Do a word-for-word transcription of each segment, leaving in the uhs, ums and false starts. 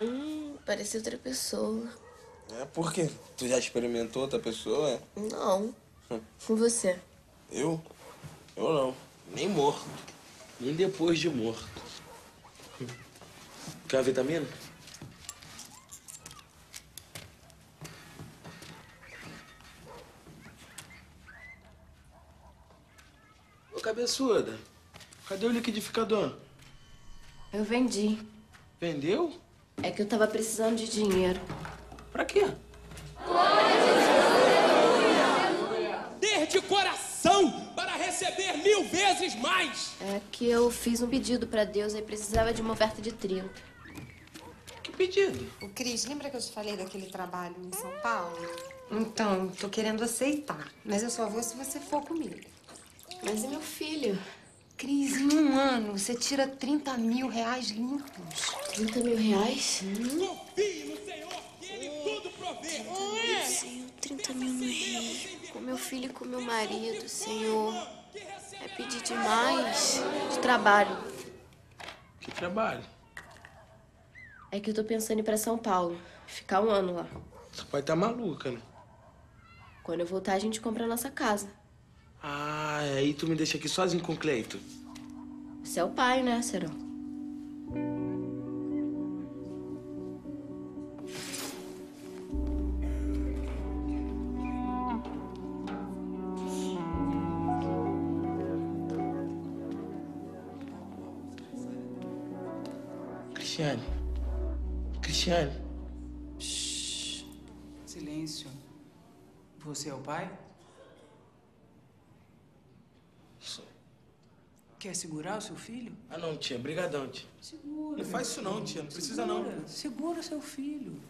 Hum, parece outra pessoa. É, por quê? Tu já experimentou outra pessoa, é? Não. Hum. E você? Eu? Eu não. Nem morto. Nem depois de morto. Hum. Quer uma vitamina? Ô, cabeçuda, cadê o liquidificador? Eu vendi. Vendeu? É que eu tava precisando de dinheiro. Pra quê? Ter de coração para receber mil vezes mais! É que eu fiz um pedido pra Deus e precisava de uma oferta de trinta. Que pedido? O Cris, lembra que eu te falei daquele trabalho em São Paulo? Então, tô querendo aceitar, mas eu só vou se você for comigo. Mas e meu filho? Cris, em um ano, você tira trinta mil reais limpos. trinta mil reais? Confie no Senhor que Ele tudo provê. trinta mil, Senhor, trinta mil não é. Com meu filho e com meu marido, Senhor. É pedir demais de trabalho. Que trabalho? É que eu tô pensando em ir pra São Paulo. Ficar um ano lá. Você pode estar maluca, né? Quando eu voltar, a gente compra a nossa casa. Ah, aí tu me deixa aqui sozinho com o Cleito. Você é o pai, né, Serão? Cristiane. Cristiane. Shhh. Silêncio. Você é o pai? Quer segurar o seu filho? Ah, não, tia. Brigadão, tia. Segura. Não faz isso não, tia. Não precisa não. Segura o seu filho.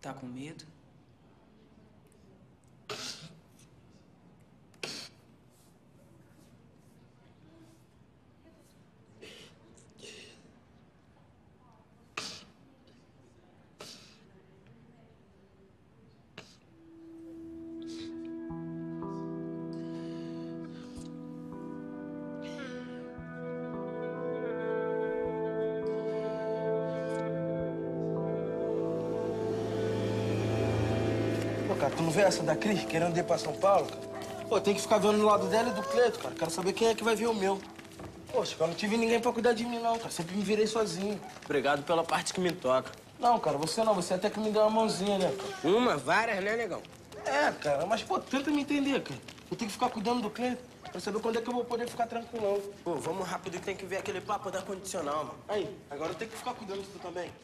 Tá com medo? Cara, tu não vê essa da Cris querendo ir pra São Paulo, cara? Pô, tem que ficar vendo do lado dela e do Cleto, cara. Quero saber quem é que vai ver o meu. Poxa, cara, não tive ninguém pra cuidar de mim, não, cara. Sempre me virei sozinho. Obrigado pela parte que me toca. Não, cara, você não. Você até que me deu uma mãozinha, né, cara? Uma, várias, né, negão? É, cara, mas, pô, tenta me entender, cara. Eu tenho que ficar cuidando do Cleto pra saber quando é que eu vou poder ficar tranquilão. Pô, vamos rápido que tem que ver aquele papo da condicional, mano. Aí, agora eu tenho que ficar cuidando disso também.